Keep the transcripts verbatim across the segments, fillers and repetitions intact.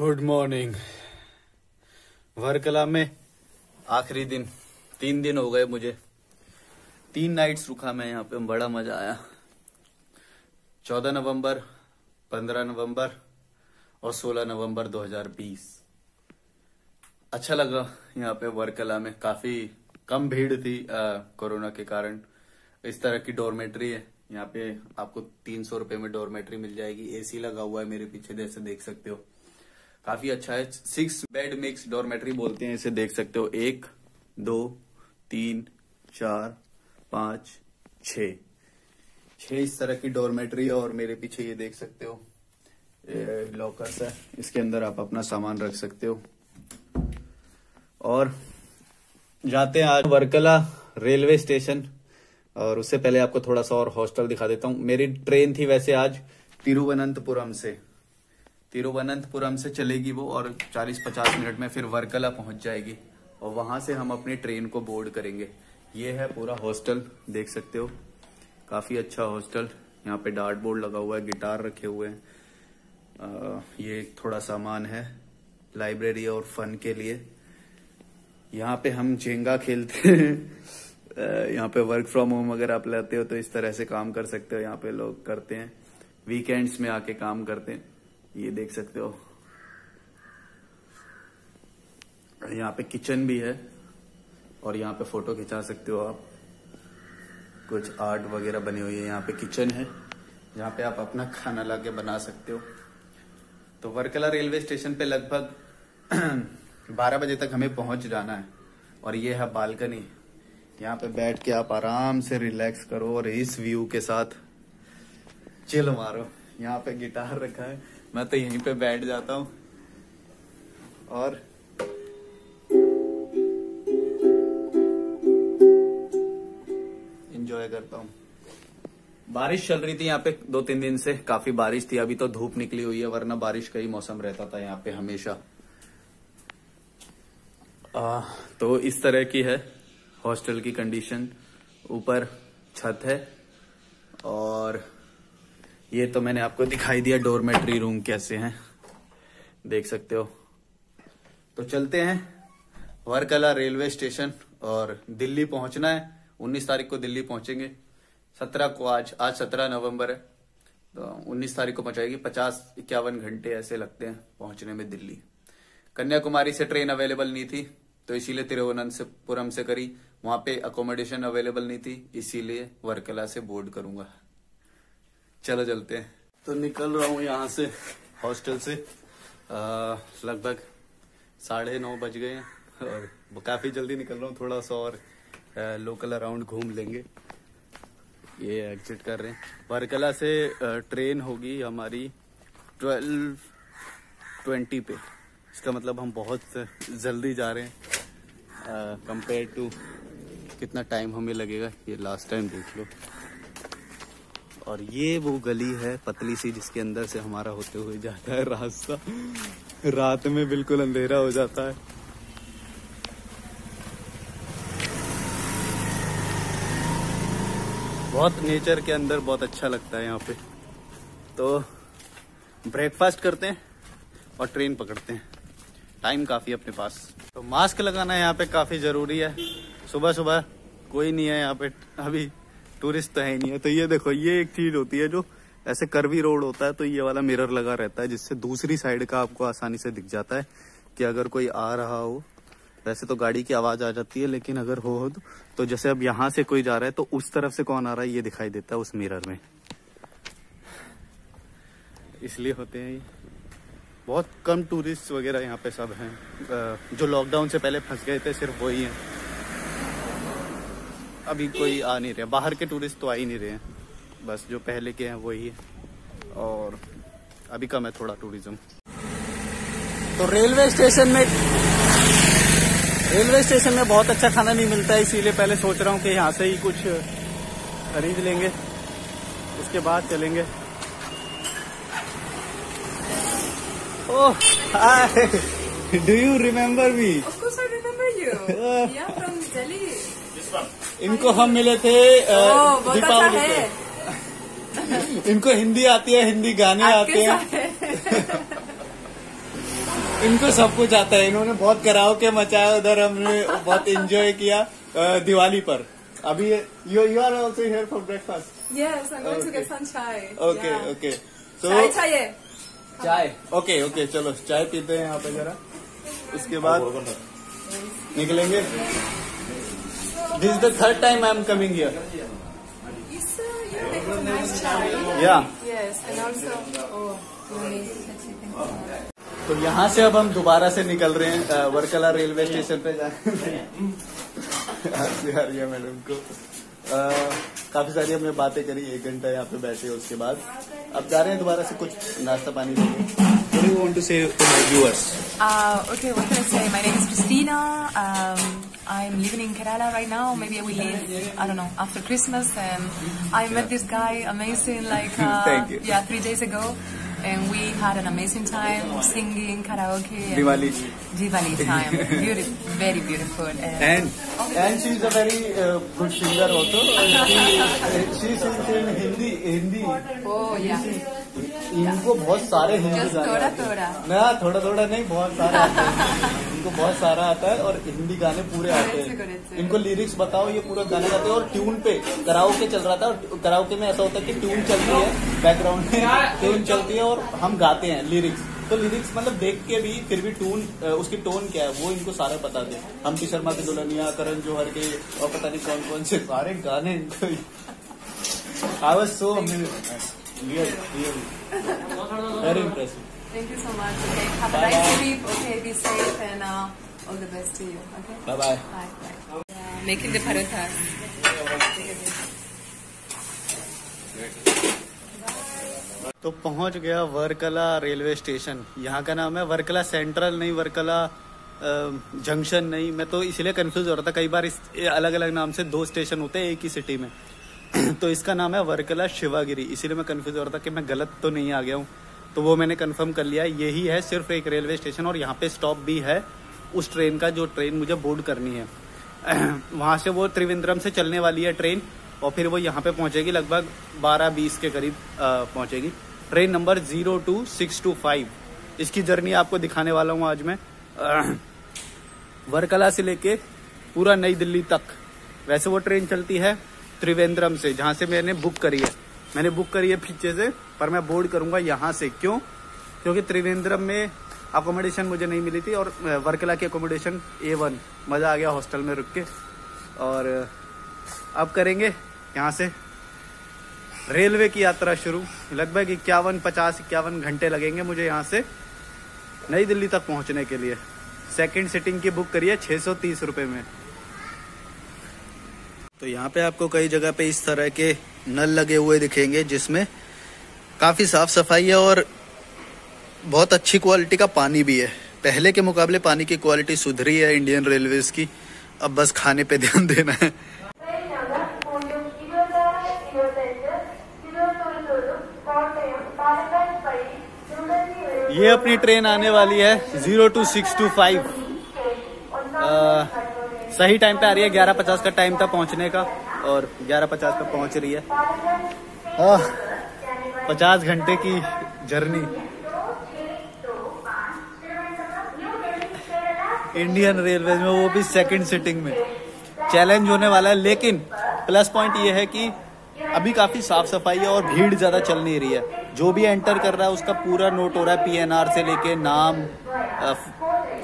Good morning. Varkala में आखिरी दिन, तीन दिन हो गए मुझे, तीन नाइट्स रुका मैं यहाँ पे, बड़ा मजा आया। चौदह नवंबर, पंद्रह नवंबर और सोलह नवंबर दो हजार बीस। अच्छा लगा यहाँ पे वर्कला में, काफी कम भीड़ थी कोरोना के कारण। इस तरह की डॉर्मेट्री है यहाँ पे, आपको तीन सौ रुपए में डॉर्मेट्री मिल जाएगी। एसी लगा हुआ है मेरे पीछे, जैसे देख सकते हो, काफी अच्छा है। सिक्स बेड मिक्स डॉर्मेट्री बोलते हैं इसे, देख सकते हो। एक, दो, तीन, चार, पांच, छः छः इस तरह की डॉर्मेट्री है। और मेरे पीछे ये देख सकते हो लॉकर्स है, इसके अंदर आप अपना सामान रख सकते हो। और जाते हैं आज वर्कला रेलवे स्टेशन, और उससे पहले आपको थोड़ा सा और हॉस्टल दिखा देता हूँ। मेरी ट्रेन थी वैसे आज तिरुवनंतपुरम से, तिरुवनंतपुरम से चलेगी वो, और चालीस पचास मिनट में फिर वर्कला पहुंच जाएगी, और वहां से हम अपनी ट्रेन को बोर्ड करेंगे। ये है पूरा हॉस्टल, देख सकते हो, काफी अच्छा हॉस्टल। यहाँ पे डार्ट बोर्ड लगा हुआ है, गिटार रखे हुए हैं, ये थोड़ा सामान है लाइब्रेरी और फन के लिए। यहाँ पे हम झेंगा खेलते हैं। यहाँ पे वर्क फ्रॉम होम अगर आप लेते हो तो इस तरह से काम कर सकते हो। यहाँ पे लोग करते हैं, वीकेंड्स में आके काम करते हैं, ये देख सकते हो। यहाँ पे किचन भी है, और यहाँ पे फोटो खिंचा सकते हो आप। कुछ आर्ट वगैरह बनी हुई है। यहाँ पे किचन है, यहाँ पे आप अपना खाना लाके बना सकते हो। तो वर्कला रेलवे स्टेशन पे लगभग बारह बजे तक हमें पहुंच जाना है। और ये है बालकनी, यहाँ पे बैठ के आप आराम से रिलैक्स करो और इस व्यू के साथ चिल मारो। यहाँ पे गिटार रखा है, मैं तो यहीं पे बैठ जाता हूँ। और एंजॉय करता हूँ। बारिश चल रही थी यहाँ पे दो तीन दिन से, काफी बारिश थी। अभी तो धूप निकली हुई है, वरना बारिश का ही मौसम रहता था यहाँ पे हमेशा। आ, तो इस तरह की है हॉस्टल की कंडीशन। ऊपर छत है, और ये तो मैंने आपको दिखाई दिया डॉर्मेट्री रूम कैसे हैं, देख सकते हो। तो चलते हैं वर्कला रेलवे स्टेशन, और दिल्ली पहुंचना है। उन्नीस तारीख को दिल्ली पहुंचेंगे, सत्रह को, आज आज सत्रह नवंबर है, तो उन्नीस तारीख को पहुंचाएगी। पचास इक्यावन घंटे ऐसे लगते हैं पहुंचने में दिल्ली। कन्याकुमारी से ट्रेन अवेलेबल नहीं थी, तो इसीलिए तिरुवनंतपुरम से करी। वहां पे अकोमोडेशन अवेलेबल नहीं थी, इसीलिए वर्कला से बोर्ड करूंगा। चलो चलते हैं। तो निकल रहा हूँ यहाँ से, हॉस्टल से। लगभग साढ़े नौ बज गए हैं, और काफी जल्दी निकल रहा हूँ। थोड़ा सा और आ, लोकल अराउंड घूम लेंगे। ये एग्जिट कर रहे हैं। वर्कला से आ, ट्रेन होगी हमारी ट्वेल्व ट्वेंटी पे। इसका मतलब हम बहुत जल्दी जा रहे हैं कंपेयर टू कितना टाइम हमें लगेगा। ये लास्ट टाइम देख लो। और ये वो गली है पतली सी, जिसके अंदर से हमारा होते हुए जाता है रास्ता। रात में बिल्कुल अंधेरा हो जाता है। बहुत नेचर के अंदर बहुत अच्छा लगता है यहाँ पे। तो ब्रेकफास्ट करते हैं और ट्रेन पकड़ते हैं, टाइम काफ़ी अपने पास। तो मास्क लगाना यहाँ पे काफ़ी ज़रूरी है। सुबह सुबह कोई नहीं है यहाँ पे, अभी टूरिस्ट तो है ही नहीं है। तो ये देखो, ये एक चीज़ होती है जो ऐसे कर्वी रोड होता है, तो ये वाला मिरर लगा रहता है, जिससे दूसरी साइड का आपको आसानी से दिख जाता है कि अगर कोई आ रहा हो। वैसे तो गाड़ी की आवाज़ आ जाती है, लेकिन अगर हो, हो तो, तो जैसे अब यहाँ से कोई जा रहा है, तो उस तरफ से कौन आ रहा है ये दिखाई देता है उस मिरर में, इसलिए होते हैं ये। बहुत कम टूरिस्ट वगैरह यहाँ पे सब हैं। जो लॉकडाउन से पहले फंस गए थे सिर्फ वही हैं, अभी कोई आ नहीं रहा। बाहर के टूरिस्ट तो आ ही नहीं रहे हैं, बस जो पहले के हैं वही है, और अभी कम है थोड़ा टूरिज्म। तो रेलवे स्टेशन में रेलवे स्टेशन में बहुत अच्छा खाना नहीं मिलता है, इसीलिए पहले सोच रहा हूँ कि यहाँ से ही कुछ खरीद लेंगे, उसके बाद चलेंगे। Oh, hi. Do you remember me? Of course I remember you. Yeah, from Delhi. This one. इनको हम मिले थे दीपावली पे। इनको हिंदी आती है, हिंदी गाने आते हैं। इनको सब कुछ आता है, इन्होंने बहुत कराव के मचाया उधर, हमने बहुत एंजॉय किया दिवाली पर। अभी you you are also here for breakfast? Yes, I am going to get some chai. Okay okay, सो चाय चाय ओके ओके, चलो चाय पीते हैं यहाँ पे जरा, उसके बाद निकलेंगे। This is the third time I am coming here. Yeah. Yes, and also, oh, तो यहाँ से अब हम दोबारा से निकल रहे हैं वर्कला रेलवे स्टेशन पे जा रहे मैडम को। आ, काफी सारी हमने बातें करी, एक घंटा यहाँ पे बैठे, उसके बाद अब जा रहे हैं दोबारा से कुछ नाश्ता पानी लेने। What do you want to say to my viewers? Uh, okay, what can I say? My name is Christina. Um, I'm living in Kerala right now. Maybe I will leave, I don't know, after Christmas. And I met this guy, amazing, like uh, Thank you. yeah, three days ago, and we had an amazing time singing karaoke. Diwali. Diwali time. Beautiful, very beautiful. And and, and she's a very uh, good singer also. She she sings in Hindi. Hindi. Oh yeah. इनको बहुत सारे हिंदी गाने आते हैं ना, थोड़ा थोड़ा नहीं, बहुत सारे आते हैं इनको, बहुत सारा आता है और हिंदी गाने पूरे आते हैं इनको। लिरिक्स बताओ, ये पूरा गाने गाते हैं। और ट्यून पे कराओके चल रहा था, और कराओके में ऐसा होता है कि ट्यून चलती है बैकग्राउंड में, ट्यून चलती है और हम गाते हैं लिरिक्स। तो लिरिक्स मतलब देख के भी, फिर भी टून उसकी टोन क्या है वो इनको सारे पता थे। हम्पी शर्मा की दुल्हनिया, करण जौहर के, और पता नहीं कौन कौन से सारे गाने इनको। I was so amazed. Yes, yes. Very impressive. Thank you so much. Okay, have bye a nice bye. Trip. Okay, be safe and uh, all the best to you. Okay. Bye bye. Bye. Bye. Uh, making the paratha. तो पहुंच गया Varkala railway station. यहाँ का नाम है Varkala central, नहीं Varkala junction नहीं। मैं तो इसलिए कंफ्यूज हो रहा था, कई बार इस अलग अलग नाम से दो स्टेशन होते हैं एक ही सिटी में। तो इसका नाम है वर्कला शिवागिरी, इसीलिए मैं कंफ्यूज हो रहा था कि मैं गलत तो नहीं आ गया हूँ। तो वो मैंने कंफर्म कर लिया, यही है सिर्फ एक रेलवे स्टेशन, और यहाँ पे स्टॉप भी है उस ट्रेन का जो ट्रेन मुझे बोर्ड करनी है। वहाँ से वो त्रिवेंद्रम से चलने वाली है ट्रेन, और फिर वो यहाँ पे पहुँचेगी लगभग बारह बीस के करीब पहुँचेगी। Train number zero two six two five. इसकी जर्नी आपको दिखाने वाला हूँ आज मैं, वर्कला से लेके पूरा नई दिल्ली तक। वैसे वो ट्रेन चलती है त्रिवेंद्रम से, जहाँ से मैंने बुक करी है। मैंने बुक करी है पीछे से, पर मैं बोर्ड करूँगा यहाँ से। क्यों? क्योंकि त्रिवेंद्रम में अकोमोडेशन मुझे नहीं मिली थी, और वर्कला की अकोमोडेशन ए वन। मज़ा आ गया हॉस्टल में रुक के। और अब करेंगे यहाँ से रेलवे की यात्रा शुरू। लगभग इक्यावन पचास इक्यावन घंटे लगेंगे मुझे यहाँ से नई दिल्ली तक पहुँचने के लिए। सेकेंड सिटिंग की बुक करी है छः सौ तीस रुपये में। तो यहाँ पे आपको कई जगह पे इस तरह के नल लगे हुए दिखेंगे, जिसमें काफ़ी साफ सफाई है और बहुत अच्छी क्वालिटी का पानी भी है। पहले के मुकाबले पानी की क्वालिटी सुधरी है इंडियन रेलवेज की। अब बस खाने पे ध्यान देना है। ये अपनी ट्रेन आने वाली है zero two six two five. सही टाइम पे आ रही है, ग्यारह पचास का टाइम था पहुंचने का, और ग्यारह पचास पे पहुंच रही है। आ, पचास घंटे की जर्नी। इंडियन रेलवे में, वो भी सेकंड सिटिंग में। चैलेंज होने वाला है, लेकिन प्लस पॉइंट ये है कि अभी काफी साफ सफाई है और भीड़ ज्यादा चल नहीं रही है। जो भी एंटर कर रहा है उसका पूरा नोट हो रहा है, पीएनआर से लेके नाम,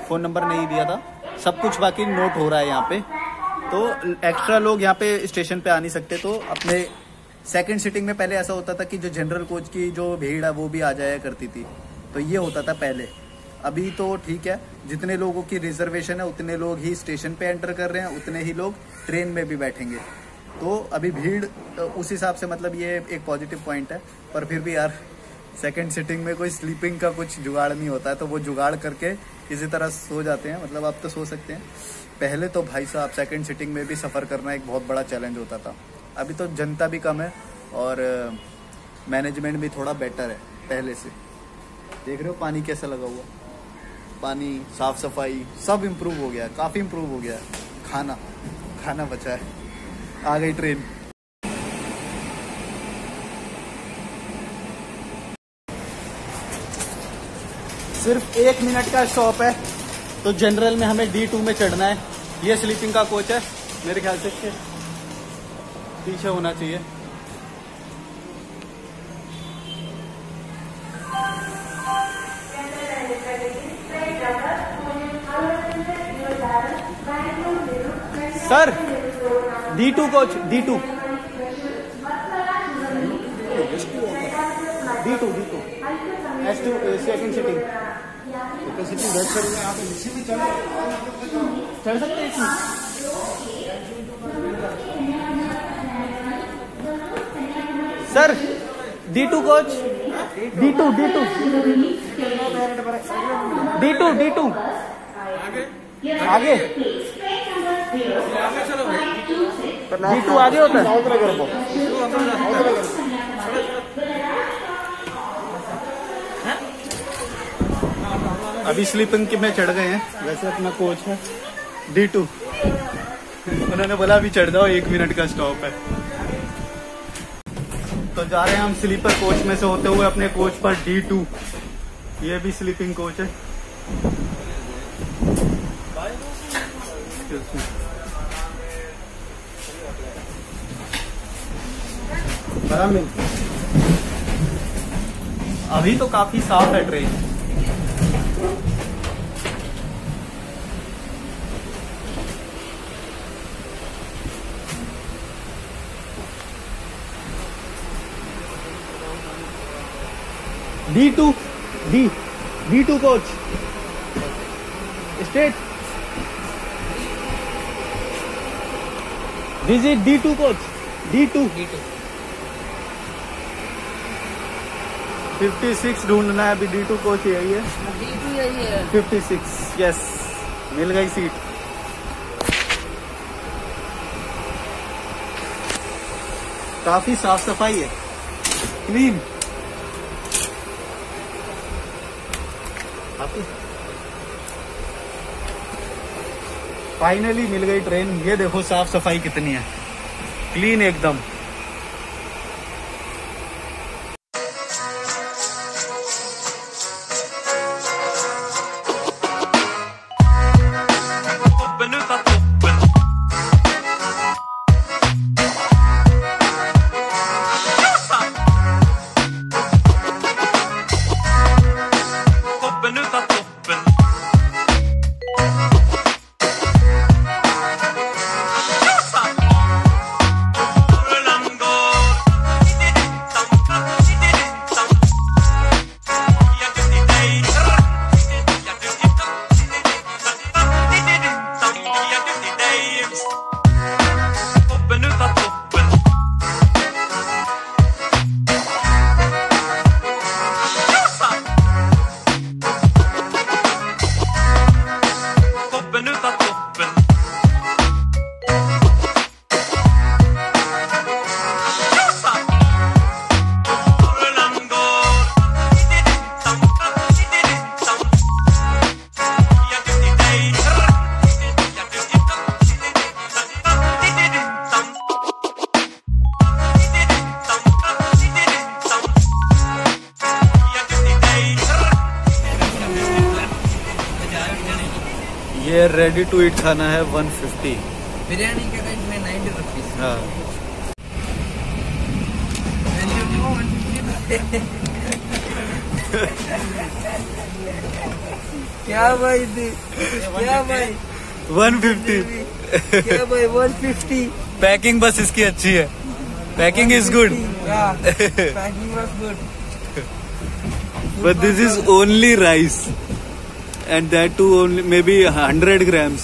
फोन नंबर नहीं दिया था, सब कुछ बाकी नोट हो रहा है यहाँ पे। तो एक्स्ट्रा लोग यहाँ पे स्टेशन पे आ नहीं सकते। तो अपने सेकंड सिटिंग में पहले ऐसा होता था कि जो जनरल कोच की जो भीड़ है वो भी आ जाया करती थी, तो ये होता था पहले। अभी तो ठीक है, जितने लोगों की रिजर्वेशन है उतने लोग ही स्टेशन पे एंटर कर रहे हैं, उतने ही लोग ट्रेन में भी बैठेंगे। तो अभी भीड़ उस हिसाब से, मतलब ये एक पॉजिटिव पॉइंट है। पर फिर भी यार, सेकंड सिटिंग में कोई स्लीपिंग का कुछ जुगाड़ नहीं होता है, तो वो जुगाड़ करके इसी तरह सो जाते हैं। मतलब आप तो सो सकते हैं, पहले तो भाई साहब सेकंड सिटिंग में भी सफ़र करना एक बहुत बड़ा चैलेंज होता था। अभी तो जनता भी कम है और मैनेजमेंट भी थोड़ा बेटर है पहले से। देख रहे हो पानी कैसा लगा हुआ, पानी, साफ़ सफाई, सब इम्प्रूव हो गया है, काफ़ी इम्प्रूव हो गया है। खाना खाना बचा है। आ गई ट्रेन। सिर्फ एक मिनट का स्टॉप है। तो जनरल में हमें डी टू में चढ़ना है। ये स्लीपिंग का कोच है, मेरे ख्याल से पीछे होना चाहिए। Sir D two coach, D two D two D two S two second seating चढ़ सकते हैं। Sir D two coach, D two D two D two D two आगे डी टू आगे होता है। अभी स्लीपिंग में चढ़ गए हैं। वैसे अपना कोच है डी टू, उन्होंने बोला अभी चढ़ जाओ, एक मिनट का स्टॉप है। तो जा रहे हैं हम स्लीपर कोच में से होते हुए अपने कोच पर डी टू। ये भी स्लीपिंग कोच है। अभी तो काफी साफ है train. D two D D two coach state visit D two coach D two D two fifty six ढूंढना है अभी। डी टू कोच यही है, डी टू यही है फिफ्टी सिक्स। यस, मिल गई सीट। काफी साफ सफाई है, क्लीन। फाइनली मिल गई ट्रेन। ये देखो साफ सफाई कितनी है, क्लीन एकदम। ये रेडी टू ईट खाना है वन फिफ्टी। बिरयानी का रेट में नाइन्टी रुपीज। हाँ क्या भाई दी, क्या भाई वन फिफ्टी, क्या भाई वन फिफ्टी। पैकिंग बस इसकी अच्छी है, packing is good, packing was good. But this is only rice and that too only maybe one hundred grams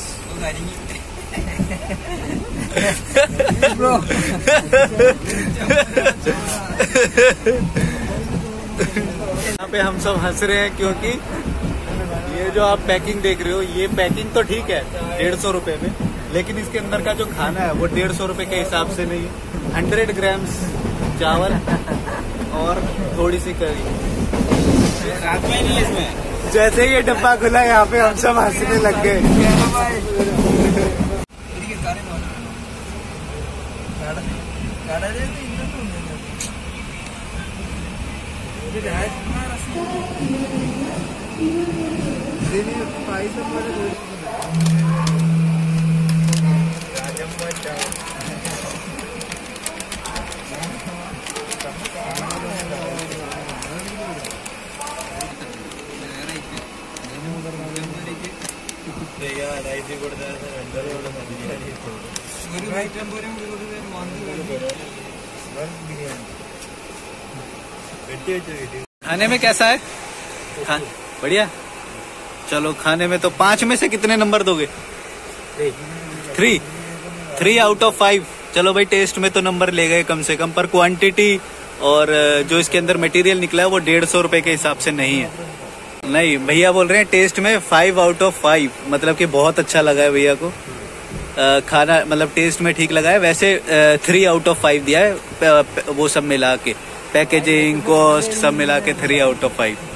bro यहाँ पे हम सब हंस रहे हैं क्योंकि ये जो आप पैकिंग देख रहे हो, ये पैकिंग तो ठीक है डेढ़ सौ रुपए में, लेकिन इसके अंदर का जो खाना है वो डेढ़ सौ रुपए के हिसाब से नहीं है। हंड्रेड ग्राम्स चावल और थोड़ी सी करी। रात में नहीं, इसमें जैसे ये डब्बा खुला यहाँ पे हम सब हंसने लग गए। खाने में कैसा है? हाँ, बढ़िया। चलो, खाने में तो पांच में से कितने नंबर दोगे? Three three out of five. चलो भाई, टेस्ट में तो नंबर ले गए कम से कम, पर क्वांटिटी और जो इसके अंदर मटेरियल निकला है वो डेढ़ सौ रुपए के हिसाब से नहीं है। नहीं, भैया बोल रहे हैं टेस्ट में फाइव आउट ऑफ फाइव, मतलब कि बहुत अच्छा लगा है भैया को आ, खाना, मतलब टेस्ट में ठीक लगा है। वैसे आ, थ्री आउट ऑफ फाइव दिया है, प, प, वो सब मिला के, पैकेजिंग, कॉस्ट सब मिला के थ्री आउट ऑफ फाइव।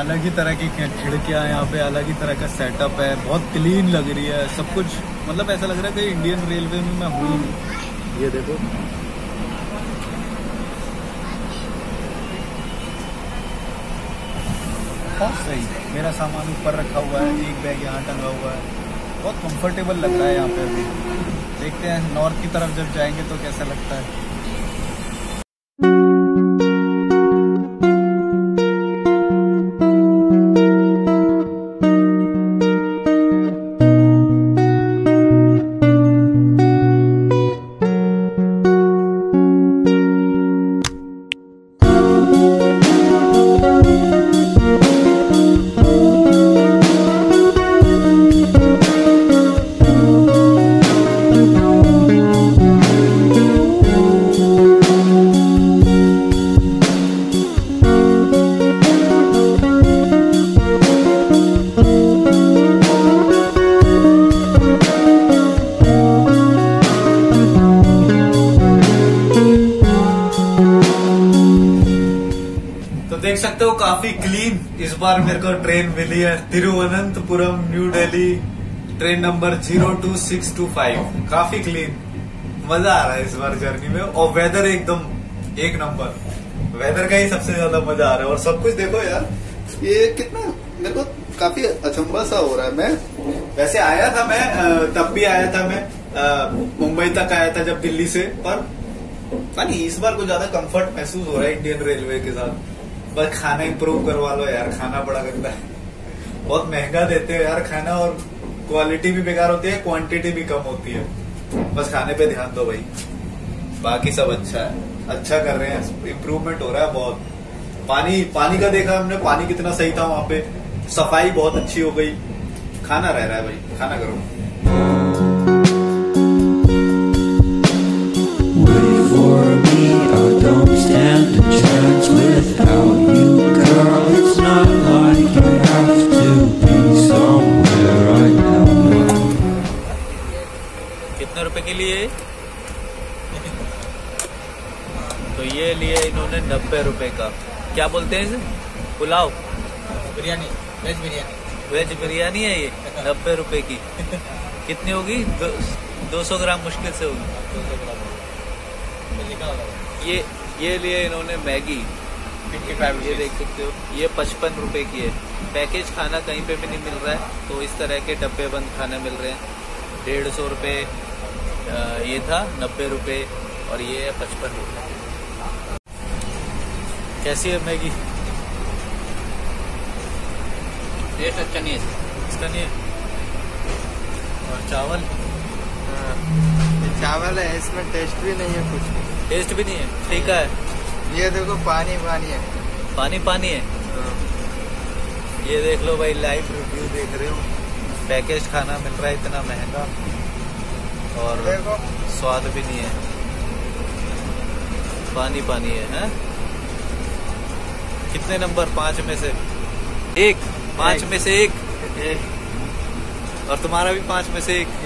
अलग ही तरह की खिड़कियाँ यहाँ पे, अलग ही तरह का सेटअप है, बहुत क्लीन लग रही है सब कुछ। मतलब ऐसा लग रहा है कि इंडियन रेलवे में मैं हूँ। ये देखो, बहुत सही। मेरा सामान ऊपर रखा हुआ है, एक बैग यहाँ टंगा हुआ है, बहुत कंफर्टेबल लग रहा है यहाँ पे। अभी देखते हैं नॉर्थ की तरफ जब जाएंगे तो कैसा लगता है। काफी क्लीन इस बार मेरे को ट्रेन मिली है, Thiruvananthapuram New Delhi, train number zero two six two five. काफी क्लीन, मजा आ रहा है इस बार जर्नी में। और वेदर एकदम एक नंबर, वेदर का ही सबसे ज्यादा मजा आ रहा है। और सब कुछ देखो यार, ये कितना मेरे को काफी अचंभा सा हो रहा है। मैं वैसे आया था, मैं तब भी आया था, मैं मुंबई तक आया था जब दिल्ली से, पर इस बार कुछ ज्यादा कंफर्ट महसूस हो रहा है इंडियन रेलवे के साथ। बस खाना इम्प्रूव करवा लो यार, खाना बड़ा गंदा है, बहुत महंगा देते हो यार खाना, और क्वालिटी भी बेकार होती है, क्वांटिटी भी कम होती है। बस खाने पे ध्यान दो भाई, बाकी सब अच्छा है। अच्छा कर रहे हैं, इम्प्रूवमेंट हो रहा है बहुत। पानी पानी का देखा हमने, पानी कितना सही था वहां पे, सफाई बहुत अच्छी हो गई। खाना रह रहा है भाई, खाना करो। कितने रुपए के लिए? तो ये लिए इन्होंने नब्बे रुपए का। क्या बोलते हैं इसे? पुलाव। बिरयानी वेज बिरयानी वेज बिरयानी है ये नब्बे रुपए की। कितनी होगी? दो सौ ग्राम मुश्किल से होगी। दो सौ ग्राम ये ये लिए इन्होंने मैगी फिफ्टी फाइव, ये देख सकते हो, ये पचपन रुपए की है। पैकेज खाना कहीं पे भी नहीं मिल रहा है, तो इस तरह के डब्बे बंद खाना मिल रहे हैं। डेढ़ सौ रुपये ये था, नब्बे रुपये, और ये है पचपन रुपये। कैसी है मैगी? टेस्ट अच्छा नहीं है इसका, नहीं है। और चावल, ये चावल है, इसमें टेस्ट भी नहीं है, कुछ टेस्ट भी नहीं है, ठीक है। ये देखो पानी पानी है, पानी पानी है। ये देख लो भाई, लाइव रिव्यू देख रहे हो। पैकेज खाना मिल रहा है इतना महंगा, और स्वाद भी नहीं है, पानी पानी है, है? कितने नंबर? पांच में से एक, पांच में से एक, और तुम्हारा भी पांच में से एक।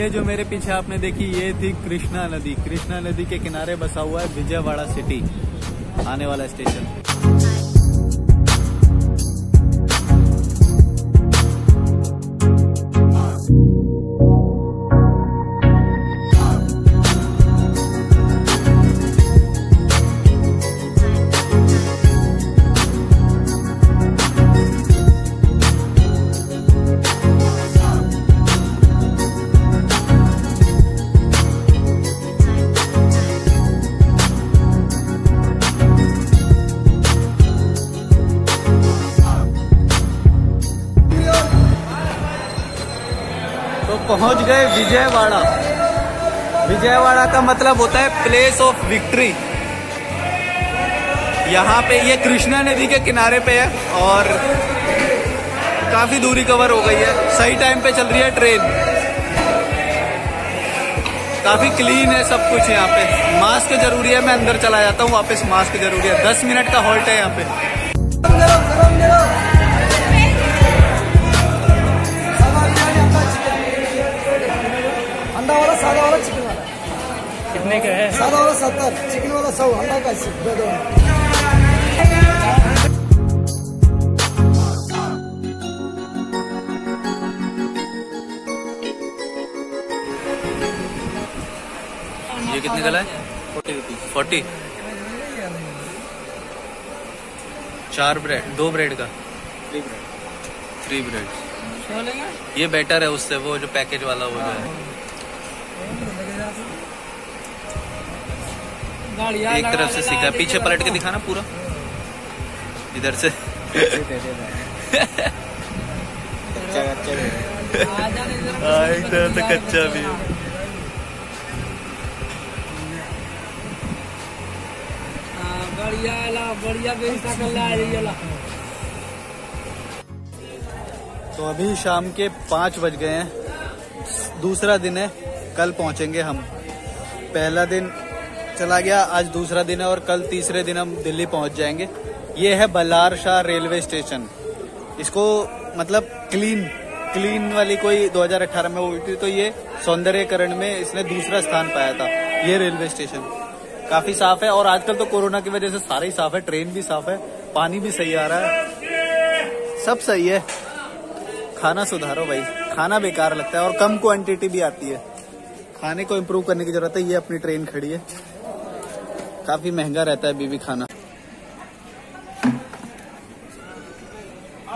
ये जो मेरे पीछे आपने देखी, ये थी कृष्णा नदी। कृष्णा नदी के किनारे बसा हुआ है विजयवाड़ा सिटी। आने वाला स्टेशन पहुंच गए विजयवाड़ा। विजयवाड़ा का मतलब होता है प्लेस ऑफ विक्ट्री। यहाँ पे ये कृष्णा नदी के किनारे पे है, और काफी दूरी कवर हो गई है। सही टाइम पे चल रही है ट्रेन, काफी क्लीन है सब कुछ यहाँ पे। मास्क जरूरी है, मैं अंदर चला जाता हूँ वापस। मास्क जरूरी है। दस मिनट का हॉल्ट है यहाँ पे। कितने का है? सादा वाला सत्तर, चिकन वाला सौ, अंडा का दो दो। ये कितने का है? Forty rupees. फोर्टी चार ब्रेड, दो ब्रेड का थ्री ब्रेड थ्री ब्रेड ये बेटर है उससे, वो जो पैकेज वाला वो जो है। एक तरफ से सीखा, पीछे पलट के दिखाना पूरा, इधर से। तो कच्चा भी है। तो अभी शाम के पाँच बज गए हैं। दूसरा दिन है, कल पहुंचेंगे हम। पहला दिन चला गया, आज दूसरा दिन है, और कल तीसरे दिन हम दिल्ली पहुंच जाएंगे। ये है बलहारशा रेलवे स्टेशन। इसको मतलब क्लीन क्लीन वाली कोई दो हज़ार अठारह में हुई थी, तो ये सौंदर्यकरण में इसने दूसरा स्थान पाया था। ये रेलवे स्टेशन काफी साफ है, और आजकल तो कोरोना की वजह से सारा ही साफ है। ट्रेन भी साफ है, पानी भी सही आ रहा है, सब सही है। खाना सुधारो भाई, खाना बेकार लगता है, और कम क्वांटिटी भी आती है। खाने को इम्प्रूव करने की जरूरत है। ये अपनी ट्रेन खड़ी है, काफी महंगा रहता है बीबी खाना।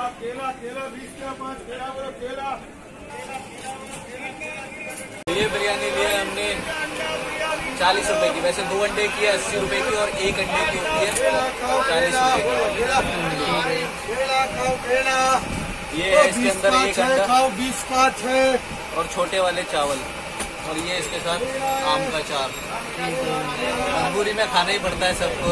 ये बिरयानी लिए हमने चालीस रुपए की, वैसे दो अंडे की अस्सी रुपए की और एक अंडे की होती है चालीस रुपए। ये इसके अंदर एक अंडा बीस पाँच है और छोटे वाले चावल, और ये इसके साथ आम का चार। मजबूरी में खाना ही पड़ता है सबको।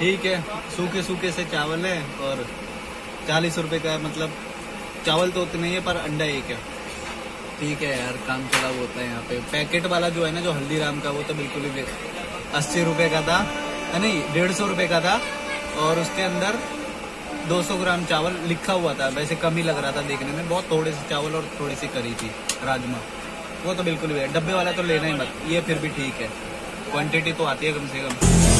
ठीक है, सूखे सूखे से चावल है और चालीस रुपए का है, मतलब चावल तो उतने ही है पर अंडा एक है। ठीक है यार, काम चला वो होता है यहाँ पे। पैकेट वाला जो है ना, जो हल्दीराम का, वो तो बिल्कुल ही अस्सी रुपए का था, नहीं डेढ़ सौ रुपए का था, और उसके अंदर दो सौ ग्राम चावल लिखा हुआ था। वैसे कम ही लग रहा था देखने में, बहुत थोड़े से चावल और थोड़ी सी करी थी, राजमा, वो तो बिल्कुल भी। डब्बे वाला तो लेना ही मत, ये फिर भी ठीक है, क्वान्टिटी तो आती है कम से कम।